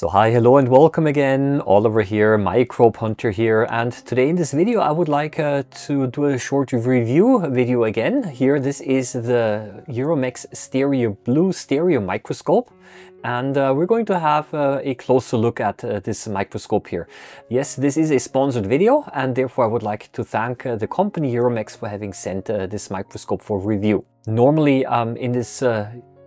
So hi, hello and welcome again. Oliver here, Microbe Hunter here, and today in this video I would like to do a short review video again. Here this is the Euromex Stereo Blue stereo microscope, and we're going to have a closer look at this microscope here. Yes, this is a sponsored video, and therefore I would like to thank the company Euromex for having sent this microscope for review. Normally in this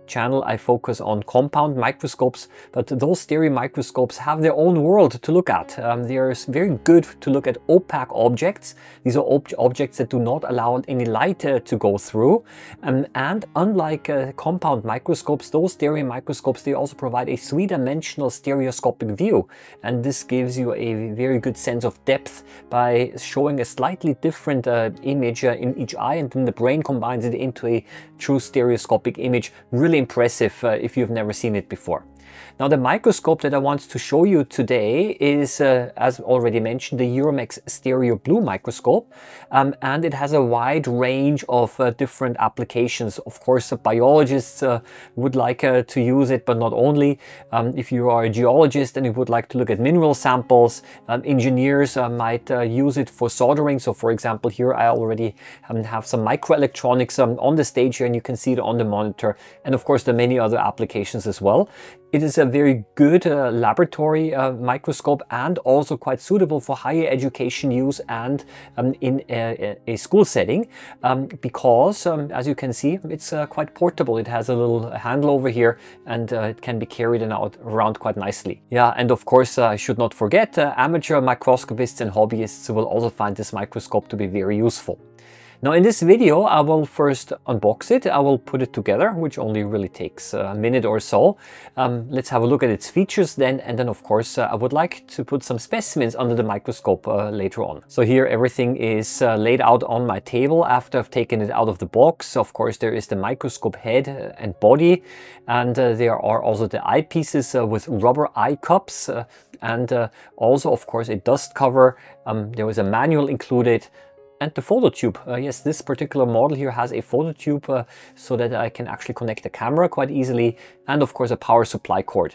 channel I focus on compound microscopes, but those stereo microscopes have their own world to look at. They are very good to look at opaque objects. These are objects that do not allow any light to go through, and unlike compound microscopes, those stereo microscopes, they also provide a three-dimensional stereoscopic view, and this gives you a very good sense of depth by showing a slightly different image in each eye, and then the brain combines it into a true stereoscopic image. Really impressive if you've never seen it before. Now, the microscope that I want to show you today is, as already mentioned, the Euromex Stereo Blue microscope, and it has a wide range of different applications. Of course, biologists would like to use it, but not only. If you are a geologist and you would like to look at mineral samples, engineers might use it for soldering. So, for example, here I already have some microelectronics on the stage here, and you can see it on the monitor. And of course, there are many other applications as well. It is a very good laboratory microscope, and also quite suitable for higher education use and in a school setting, because as you can see, it's quite portable. It has a little handle over here, and it can be carried around quite nicely. Yeah, and of course I should not forget, amateur microscopists and hobbyists will also find this microscope to be very useful. Now, in this video, I will first unbox it. I will put it together, which only really takes a minute or so. Let's have a look at its features then, and then of course I would like to put some specimens under the microscope later on. So here everything is laid out on my table after I've taken it out of the box. Of course, there is the microscope head and body, and there are also the eyepieces with rubber eye cups, and also of course a dust cover. There was a manual included. And the photo tube. Yes, this particular model here has a photo tube so that I can actually connect the camera quite easily, and of course a power supply cord.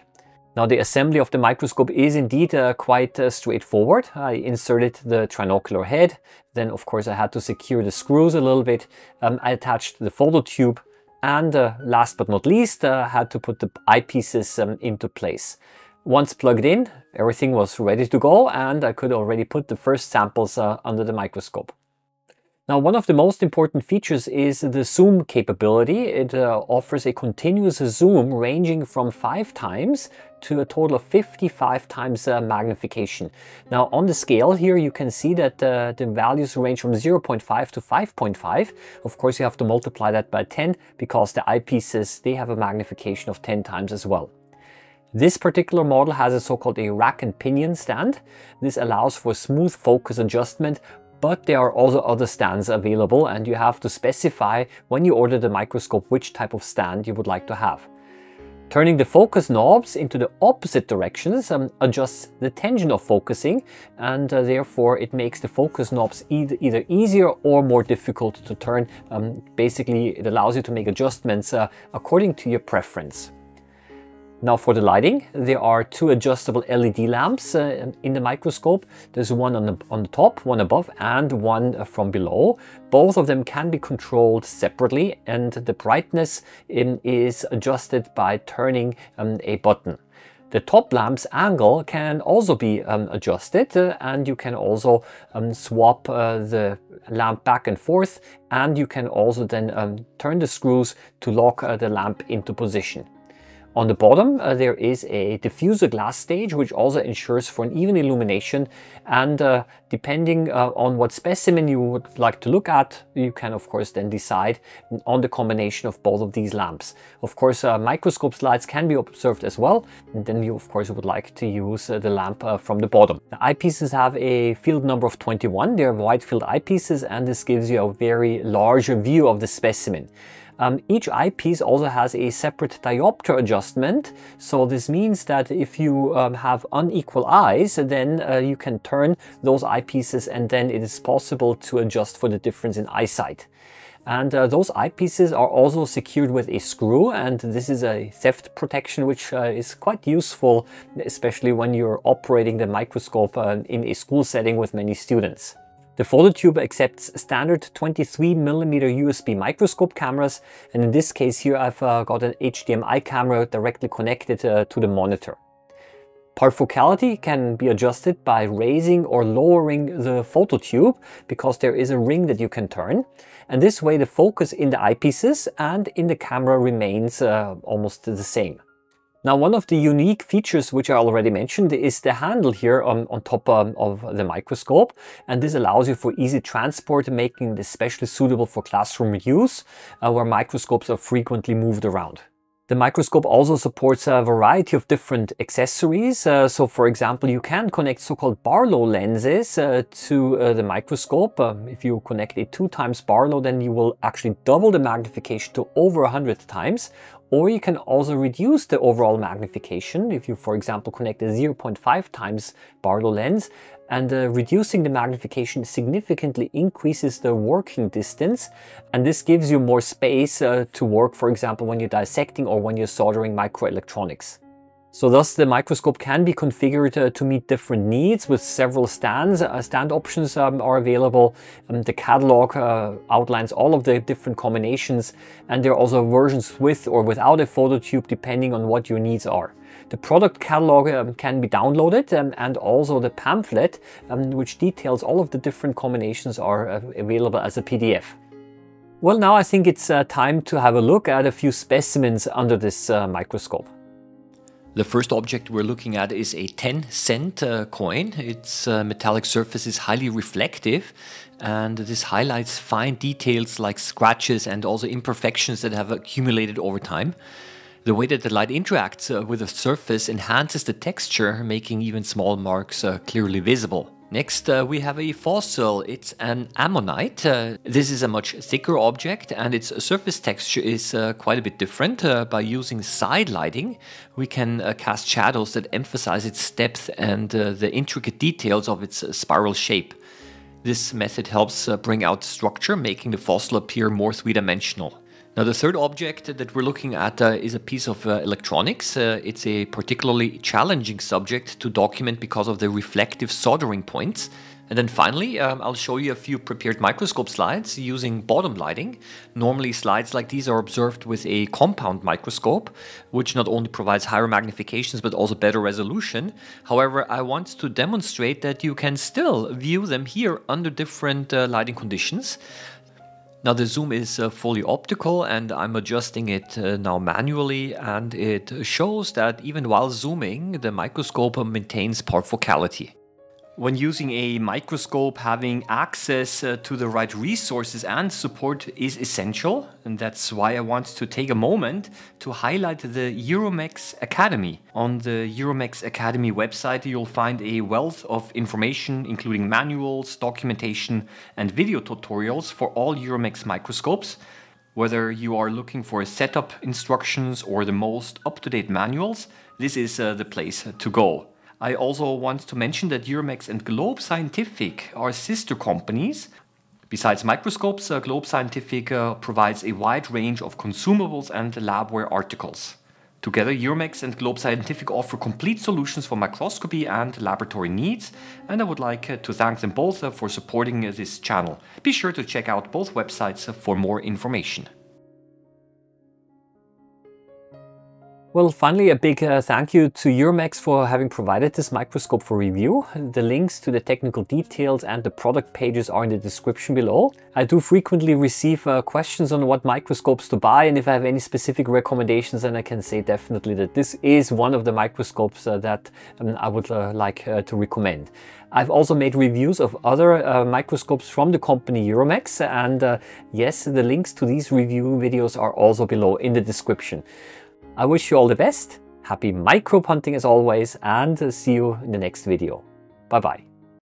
Now, the assembly of the microscope is indeed quite straightforward. I inserted the trinocular head, then of course I had to secure the screws a little bit. I attached the photo tube, and last but not least I had to put the eyepieces into place. Once plugged in, everything was ready to go, and I could already put the first samples under the microscope. Now, one of the most important features is the zoom capability. It offers a continuous zoom ranging from 5 times to a total of 55 times magnification. Now, on the scale here, you can see that the values range from 0.5 to 5.5. Of course, you have to multiply that by 10, because the eyepieces, they have a magnification of 10 times as well. This particular model has a so-called a rack and pinion stand. This allows for smooth focus adjustment, but there are also other stands available, and you have to specify when you order the microscope which type of stand you would like to have. Turning the focus knobs into the opposite directions adjusts the tension of focusing, and therefore it makes the focus knobs either easier or more difficult to turn. Basically, it allows you to make adjustments according to your preference. Now, for the lighting, there are 2 adjustable LED lamps in the microscope. There's one on the top, one above, and one from below. Both of them can be controlled separately, and the brightness is adjusted by turning a button. The top lamp's angle can also be adjusted, and you can also swap the lamp back and forth, and you can also then turn the screws to lock the lamp into position. On the bottom, there is a diffuser glass stage, which also ensures for an even illumination, and depending on what specimen you would like to look at, you can of course then decide on the combination of both of these lamps. Of course, microscope slides can be observed as well, and then you of course would like to use the lamp from the bottom. The eyepieces have a field number of 21. They are wide field eyepieces, and this gives you a very larger view of the specimen. Each eyepiece also has a separate diopter adjustment, so this means that if you have unequal eyes, then you can turn those eyepieces, and then it is possible to adjust for the difference in eyesight. and those eyepieces are also secured with a screw, and this is a theft protection which is quite useful, especially when you're operating the microscope in a school setting with many students. The PhotoTube accepts standard 23mm USB microscope cameras, and in this case here I've got an HDMI camera directly connected to the monitor. Parfocality can be adjusted by raising or lowering the PhotoTube, because there is a ring that you can turn, and this way the focus in the eyepieces and in the camera remains almost the same. Now, one of the unique features which I already mentioned is the handle here on top of the microscope, and this allows you for easy transport, making this especially suitable for classroom use where microscopes are frequently moved around. The microscope also supports a variety of different accessories. So for example, you can connect so-called Barlow lenses to the microscope. If you connect a 2x Barlow, then you will actually double the magnification to over 100 times. Or you can also reduce the overall magnification if you, for example, connect a 0.5x Barlow lens, and reducing the magnification significantly increases the working distance, and this gives you more space to work, for example, when you're dissecting or when you're soldering microelectronics. So thus the microscope can be configured to meet different needs with several stands. Stand options are available, the catalog outlines all of the different combinations, and there are also versions with or without a PhotoTube depending on what your needs are. The product catalog can be downloaded, and also the pamphlet which details all of the different combinations are available as a PDF. Well, now I think it's time to have a look at a few specimens under this microscope. The first object we're looking at is a 10-cent coin. Its metallic surface is highly reflective, and this highlights fine details like scratches and also imperfections that have accumulated over time. The way that the light interacts with the surface enhances the texture, making even small marks clearly visible. Next, we have a fossil. It's an ammonite. This is a much thicker object, and its surface texture is quite a bit different. By using side lighting, we can cast shadows that emphasize its depth and the intricate details of its spiral shape. This method helps bring out structure, making the fossil appear more three-dimensional. Now, the third object that we're looking at is a piece of electronics. It's a particularly challenging subject to document because of the reflective soldering points. And then finally, I'll show you a few prepared microscope slides using bottom lighting. Normally, slides like these are observed with a compound microscope, which not only provides higher magnifications but also better resolution. However, I want to demonstrate that you can still view them here under different lighting conditions. Now, the zoom is fully optical, and I'm adjusting it now manually, and it shows that even while zooming, the microscope maintains parfocality. When using a microscope, having access to the right resources and support is essential, and that's why I want to take a moment to highlight the Euromex Academy. On the Euromex Academy website, you'll find a wealth of information, including manuals, documentation, and video tutorials for all Euromex microscopes. Whether you are looking for setup instructions or the most up-to-date manuals, this is the place to go. I also want to mention that Euromex and Globe Scientific are sister companies. Besides microscopes, Globe Scientific provides a wide range of consumables and labware articles. Together, Euromex and Globe Scientific offer complete solutions for microscopy and laboratory needs, and I would like to thank them both for supporting this channel. Be sure to check out both websites for more information. Well, finally, a big thank you to Euromex for having provided this microscope for review. The links to the technical details and the product pages are in the description below. I do frequently receive questions on what microscopes to buy, and if I have any specific recommendations, then I can say definitely that this is one of the microscopes that I would like to recommend. I've also made reviews of other microscopes from the company Euromex, and yes, the links to these review videos are also below in the description. I wish you all the best, happy microbe hunting as always, and see you in the next video. Bye bye.